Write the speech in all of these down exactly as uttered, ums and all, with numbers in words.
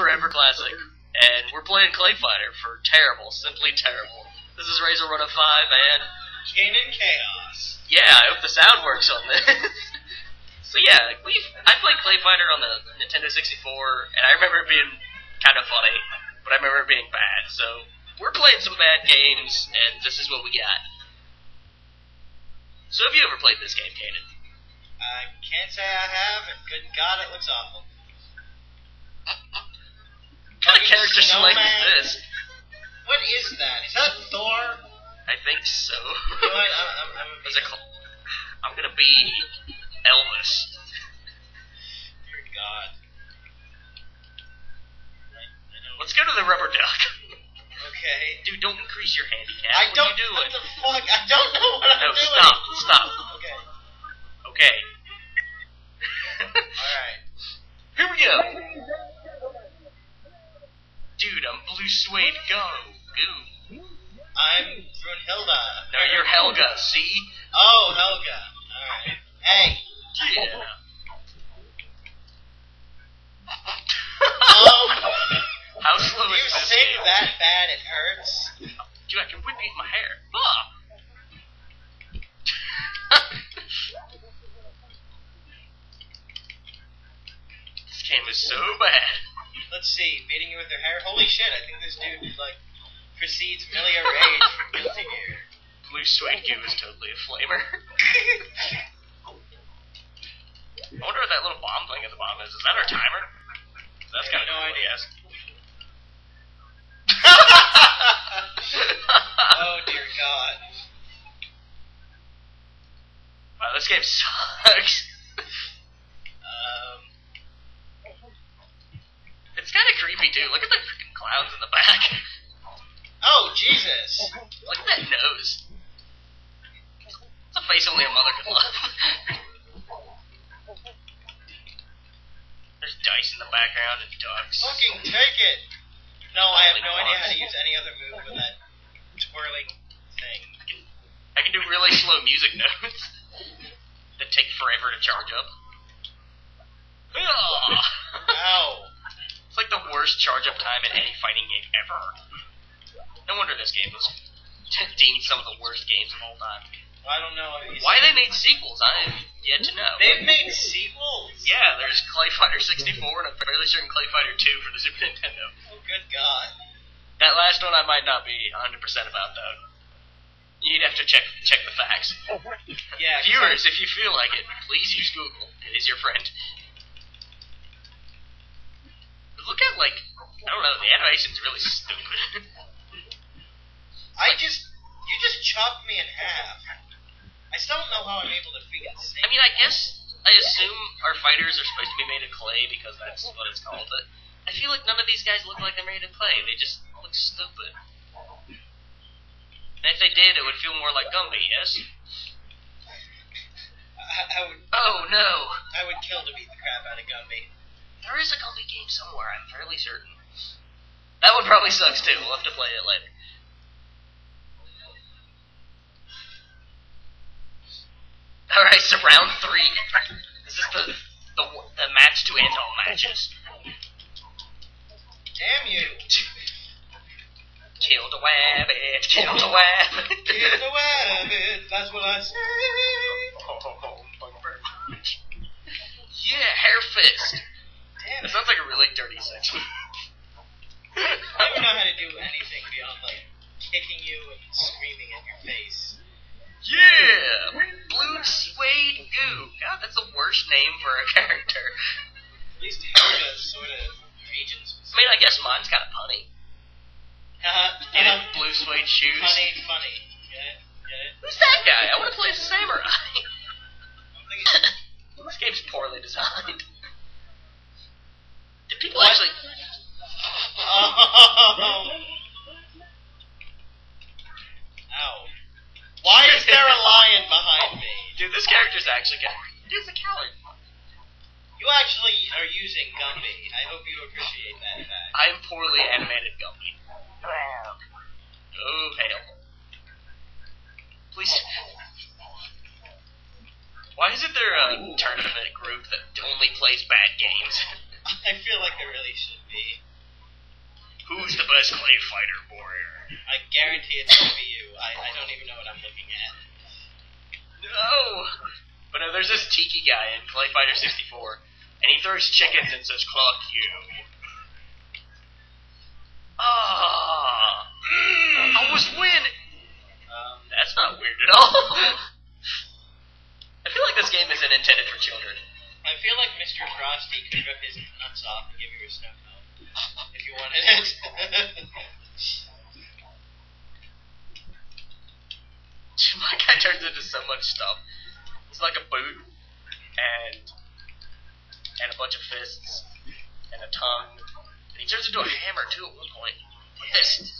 forever classic, and we're playing Clay Fighter for terrible, simply terrible. This is Razor Run of five and Canaan Chaos. Yeah, I hope the sound works on this. So yeah, we've I played Clay Fighter on the Nintendo sixty-four, and I remember it being kind of funny, but I remember it being bad. So we're playing some bad games, and this is what we got. So have you ever played this game, Canaan? I can't say I have, and good God, it looks awful. What kind of character select is this? What is that? Is that Thor? I think so. You know what? I'm, I'm, I'm, gonna it called? I'm gonna be Elvis. Dear God. I, I know. Let's go to the rubber duck. Okay. Dude, don't increase your handicap. I what don't. Are you doing? What the fuck? I don't know what I'm no, doing. No, stop, stop. Okay. Okay. All right. Here we go. Dude, I'm blue suede go. Goo. I'm Brunhilda. No, you're Helga. See? Oh, Helga. All right. Hey. Yeah. Oh. How slow you is this? You sing game? That bad it hurts. Dude, I can whip you in my hair. Ugh. This game is so bad. Let's see, beating you with their hair. Holy shit! I think this dude like precedes Melia Rage from Guilty Gear. Blue Sweat Goo is totally a flamer. I wonder what that little bomb thing at the bottom is. Is that our timer? That's got no idea. Oh dear God! Wow, this game sucks. um, it's kind of creepy too. Look at the freaking clouds in the back. Oh Jesus! Look at that nose. It's a face only a mother could love. There's dice in the background and ducks. Fucking take it! No, I have no idea how to use any other move with that twirling thing. I can, I can do really slow music notes that take forever to charge up. Ow! It's like the worst charge up time in any fighting game ever. No wonder this game was deemed some of the worst games of all time. Well, I don't know. Why they made sequels, I am yet to know. They've made sequels? Yeah, there's Clay Fighter sixty-four, and I'm fairly certain Clay Fighter two for the Super Nintendo. Good God. That last one I might not be one hundred percent about, though. You'd have to check check the facts. Yeah, viewers, if you feel like it, please use Google. It is your friend. But look at, like, I don't know, the animation's really stupid. I just, you just chopped me in half. I still don't know how I'm able to figure this thing. I mean, I guess, I assume our fighters are supposed to be made of clay because that's what it's called, but I feel like none of these guys look like they're made of clay. They just look stupid. And if they did, it would feel more like Gumby, yes? I, I would, oh, no! I would kill to beat the crap out of Gumby. There is a Gumby game somewhere, I'm fairly certain. That one probably sucks, too. We'll have to play it later. Alright, so round three. This is the, the, the match to end all matches. Damn you! Kill the wabbit, kill the wabbit. Kill the wabbit, that's what I say. Yeah, hair fist. Damn. That sounds like a really dirty section. I don't even know how to do anything beyond like kicking you and screaming in your face. Yeah, blue suede goo. God, that's the worst name for a character. At least he does sort of. I mean, I guess mine's kind of punny. Uh, and uh, blue suede shoes. Funny, funny. Get it? Get it? Who's that guy? I want to play as a samurai. This game's poorly designed. Did people what? Actually? Oh. Ow! Why is there a lion behind me? Dude, this character's actually got. He's a coward. You actually are using Gumby. I hope you appreciate that fact. I'm poorly animated Gumby. Oh, hell. Please. Why isn't there a tournament group that only plays bad games? I feel like there really should be. Who's the best Clay Fighter warrior? I guarantee it's the Wii U. I, I don't even know what I'm looking at. No! But no, there's this Tiki guy in Clay Fighter sixty-four, and he throws chickens and says, "Clock you." Ah! Mm, I was winning! Um, That's not weird at all. I feel like this game isn't intended for children. I feel like Mister Frosty could rip his nuts off and give you a snow cone if you wanted it. My guy turns into so much stuff. It's like a boot and and a bunch of fists and a tongue. He turns into a hammer, too, at one point. This.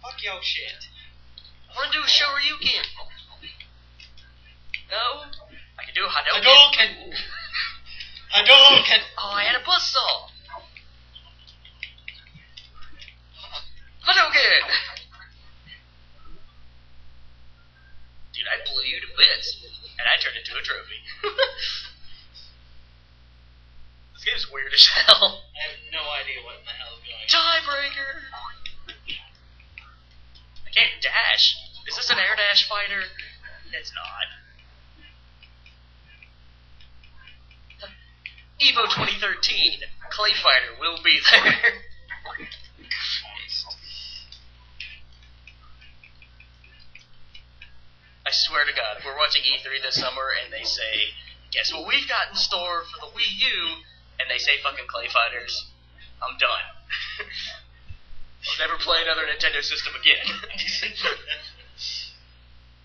Fuck your shit. I want to do a Shoryuken. No? I can do a Hadoken. Hadoken! Hadoken! Oh, I had a buzzsaw. Hadoken! Dude, I blew you to bits, and I turned into a trophy. This game's weird as hell. I have no idea what the hell is going on. Tiebreaker! I can't dash. Is this an air dash fighter? It's not. EVO twenty thirteen. Clay Fighter will be there. I swear to God, if we're watching E three this summer and they say, "Guess what we've got in store for the Wii U?" and they say fucking Clay Fighters, I'm done. I'll never play another Nintendo system again.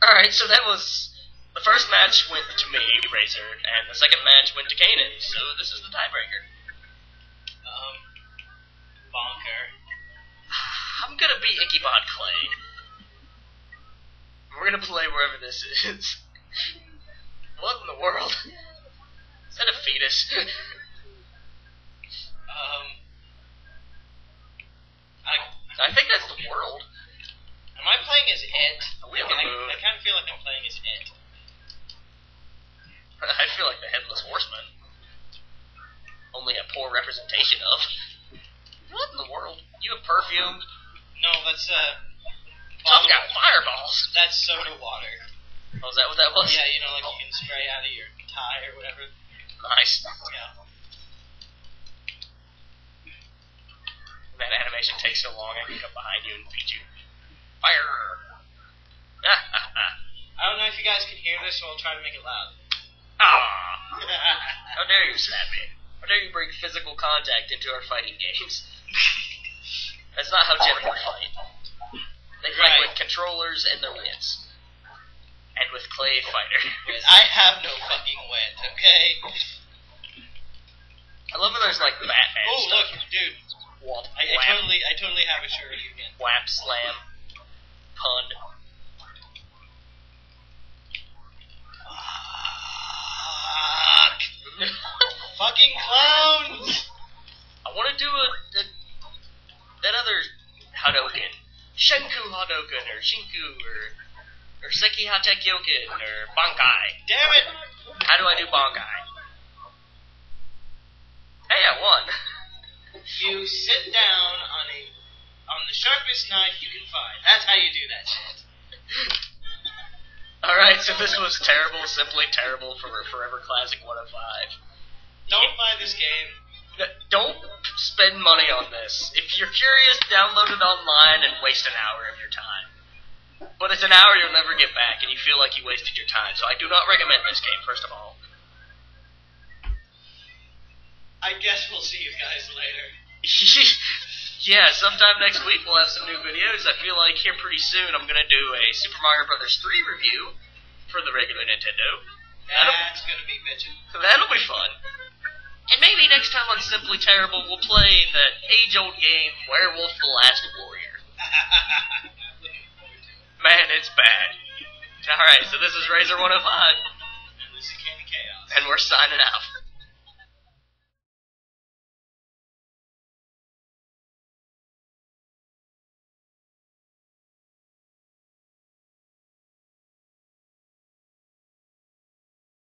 Alright, so that was... The first match went to me, Razor, and the second match went to Canaan, so this is the tiebreaker. Um... Bonker. I'm gonna be Ichibod Clay. We're gonna play wherever this is. What in the world? Is that a fetus? Um, I, I think that's the world. Am I playing as it? We have I, I, I kind of feel like I'm playing as it. I feel like the Headless Horseman. Only a poor representation of. What in the world? You have perfume? No, that's, uh... I've got fireballs. That's soda water. Oh, is that what that was? Yeah, you know, like oh. You can spray out of your tie or whatever. Nice. Yeah. That animation takes so long, I can come behind you and beat you. Fire! I don't know if you guys can hear this, so I'll try to make it loud. Ah! How dare you slap me? How dare you bring physical contact into our fighting games? That's not how gentlemen fight. They fight right. With controllers and their wits. And with Clay Fighter. I have no fucking wit, okay? I love when there's like Batman Oh, stuff. Look, dude. Wap, I, I totally, I totally have a Shoryuken. Whap, slam, pun. Fuck! Fucking clowns! I want to do a, a that other Hadoken, Shinku Hadouken or Shinku or or Seki Hatekyoken or Bankai. Damn it! How do I do Bankai? Hey, I won. You sit down on a on the sharpest knife you can find. That's how you do that shit. Alright, so this was terrible, simply terrible for Forever Classic one oh five. Don't buy this game. No, don't spend money on this. If you're curious, download it online and waste an hour of your time. But it's an hour you'll never get back, and you feel like you wasted your time, so I do not recommend this game, first of all. I guess we'll see you guys later. Yeah, sometime next week we'll have some new videos. I feel like here pretty soon I'm going to do a Super Mario Bros. three review for the regular Nintendo. That's going to be bitchin'. That'll be fun. And maybe next time on Simply Terrible we'll play the age-old game Werewolf the Last Warrior. Man, it's bad. Alright, so this is Razor one oh five. And this is Canaan Chaos. And we're signing out.